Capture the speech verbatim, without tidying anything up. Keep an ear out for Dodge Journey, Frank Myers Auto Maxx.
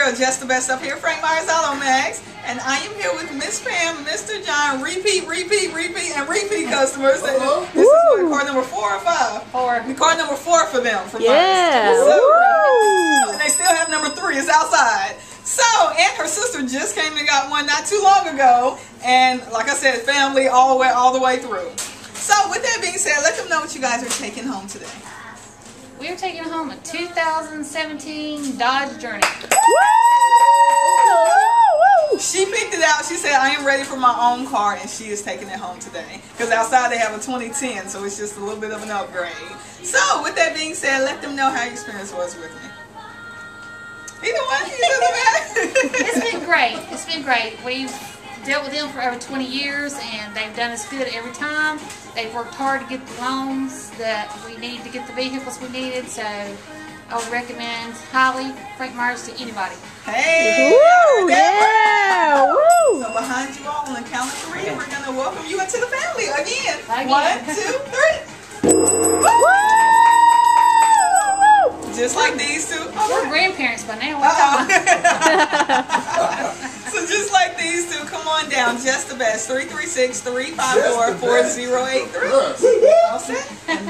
girl, just the best up here, Frank Myers Auto Maxx, and I am here with Miss Pam, Mister John, repeat, repeat, repeat, and repeat customers. Uh-oh. This Woo. Is what, car number four or five? Four. The car number four for them. For yeah. So, and they still have number three. It's outside. So, and her sister just came and got one not too long ago, and like I said, family all the way, all the way through. So, with that being said, let them know what you guys are taking home today. We're taking home a two thousand seventeen Dodge Journey. Woo! She picked it out. She said, I am ready for my own car, and she is taking it home today. Because outside they have a twenty ten, so it's just a little bit of an upgrade. So, with that being said, let them know how your experience was with me. Either one, it doesn't matter. It's been great. It's been great. We've dealt with them for over twenty years, and they've done us good every time. They've worked hard to get the loans that we need to get the vehicles we needed, so I would recommend highly Frank Myers to anybody. Hey! Woo! Yeah! Woo! So behind you all on the count of three, we're going to welcome you into the family again. again. One, two, three. Woo! Just like these two. All we're right. grandparents by now. Uh-oh. So just like these two, come on down. Just the best. three three six, three five four, four zero eight three. All set?